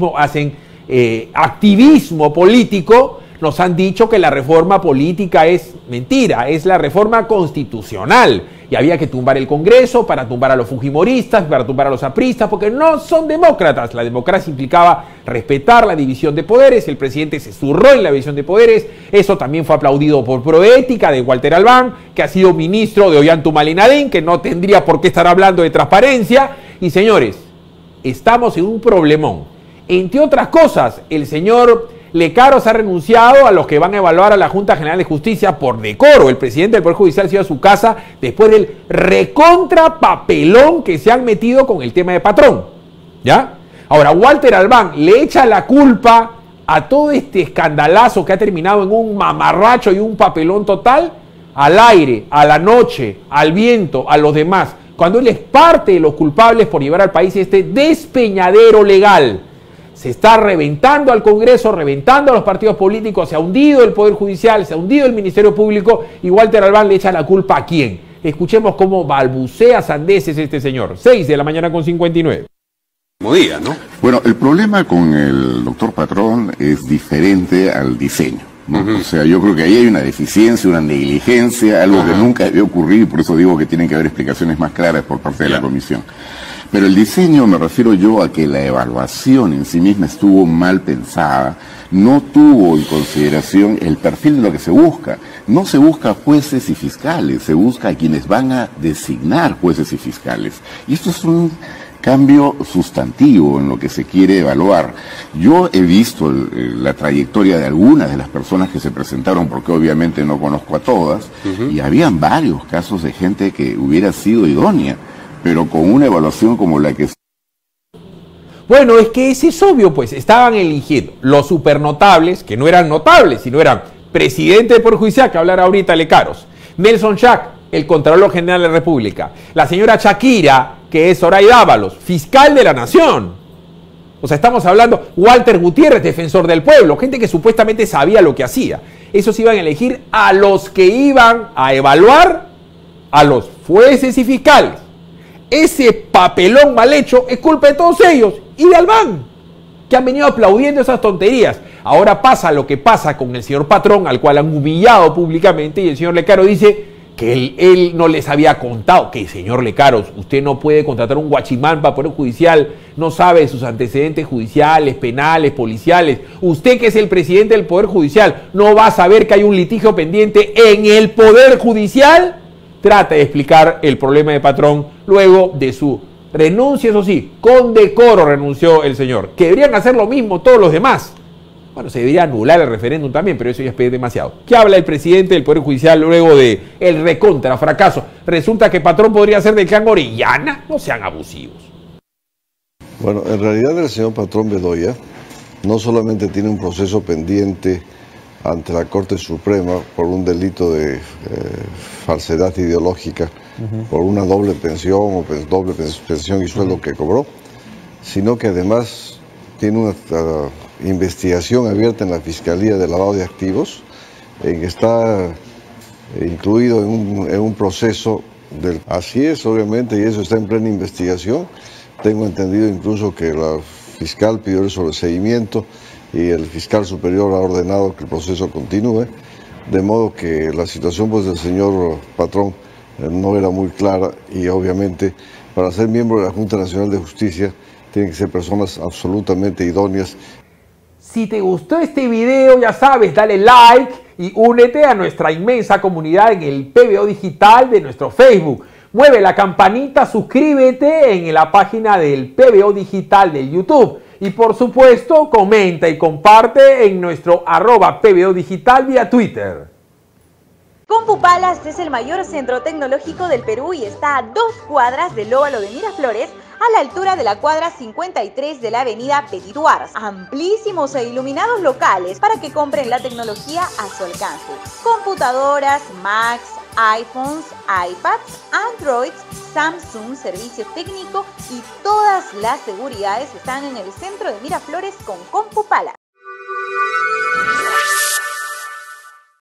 mismo hacen activismo político, nos han dicho que la reforma política es mentira, es la reforma constitucional. Y había que tumbar el Congreso para tumbar a los fujimoristas, para tumbar a los apristas, porque no son demócratas. La democracia implicaba respetar la división de poderes, el presidente se zurró en la división de poderes, eso también fue aplaudido por Proética de Walter Albán, que ha sido ministro de Ollanta Humala y Nadine, que no tendría por qué estar hablando de transparencia. Y señores, estamos en un problemón. Entre otras cosas, el señor Lecaros ha renunciado a los que van a evaluar a la Junta General de Justicia por decoro. El presidente del Poder Judicial se iba a su casa después del recontrapapelón que se han metido con el tema de Patrón. ¿Ya? Ahora, Walter Albán le echa la culpa a todo este escandalazo que ha terminado en un mamarracho y un papelón total al aire, a la noche, al viento, a los demás, cuando él es parte de los culpables por llevar al país este despeñadero legal. Se está reventando al Congreso, reventando a los partidos políticos, se ha hundido el Poder Judicial, se ha hundido el Ministerio Público, y Walter Albán le echa la culpa ¿a quién? Escuchemos cómo balbucea sandeces este señor. 6:59 de la mañana. Día, ¿no? Bueno, el problema con el doctor Patrón es diferente al diseño, ¿no? O sea, yo creo que ahí hay una deficiencia, una negligencia, algo que nunca debió ocurrir, y por eso digo que tienen que haber explicaciones más claras por parte de la Comisión. Pero el diseño, me refiero yo a que la evaluación en sí misma estuvo mal pensada, no tuvo en consideración el perfil de lo que se busca. No se busca jueces y fiscales, se busca a quienes van a designar jueces y fiscales. Y esto es un cambio sustantivo en lo que se quiere evaluar. Yo he visto la trayectoria de algunas de las personas que se presentaron, porque obviamente no conozco a todas, y habían varios casos de gente que hubiera sido idónea, pero con una evaluación como la que... Bueno, es que ese es obvio, pues, estaban eligiendo los supernotables, que no eran notables, sino eran presidente del Poder Judicial, que hablará ahorita Lecaros, Nelson Schack, el Contralor General de la República, la señora Shakira, que es Zoraida Ábalos, fiscal de la Nación. O sea, estamos hablando, Walter Gutiérrez, defensor del pueblo, gente que supuestamente sabía lo que hacía. Esos iban a elegir a los que iban a evaluar a los jueces y fiscales. Ese papelón mal hecho es culpa de todos ellos y de Albán, que han venido aplaudiendo esas tonterías. Ahora pasa lo que pasa con el señor Patrón, al cual han humillado públicamente, y el señor Lecaros dice que él no les había contado. Que, señor Lecaros, usted no puede contratar un guachimán para Poder Judicial, no sabe de sus antecedentes judiciales, penales, policiales. Usted, que es el presidente del Poder Judicial, no va a saber que hay un litigio pendiente en el Poder Judicial. Trata de explicar el problema de Patrón luego de su renuncia. Eso sí, con decoro renunció el señor, que deberían hacer lo mismo todos los demás. Bueno, se debería anular el referéndum también, pero eso ya es pedir demasiado. ¿Qué habla el presidente del Poder Judicial luego de el recontra fracaso? Resulta que Patrón podría ser del clan Orellana. No sean abusivos. Bueno, en realidad el señor Patrón Bedoya no solamente tiene un proceso pendiente ante la Corte Suprema por un delito de falsedad ideológica, por una doble pensión o doble pensión y sueldo que cobró, sino que además tiene una investigación abierta en la Fiscalía de Lavado de Activos, en que está incluido en un proceso del... Así es, obviamente, y eso está en plena investigación. Tengo entendido incluso que la fiscal pidió el sobreseimiento y el fiscal superior ha ordenado que el proceso continúe, de modo que la situación, pues, del señor Patrón no era muy clara, y obviamente para ser miembro de la Junta Nacional de Justicia tienen que ser personas absolutamente idóneas. Si te gustó este video, ya sabes, dale like y únete a nuestra inmensa comunidad en el PBO Digital de nuestro Facebook. Mueve la campanita, suscríbete en la página del PBO Digital del YouTube. Y por supuesto, comenta y comparte en nuestro @PBO Digital vía Twitter. Compupalas es el mayor centro tecnológico del Perú y está a 2 cuadras del óvalo de Miraflores, a la altura de la cuadra 53 de la avenida Petit Touars. Amplísimos e iluminados locales para que compren la tecnología a su alcance. Computadoras, Macs, iPhones, iPads, Androids, Samsung, servicio técnico y todas las seguridades están en el centro de Miraflores con Compupalas.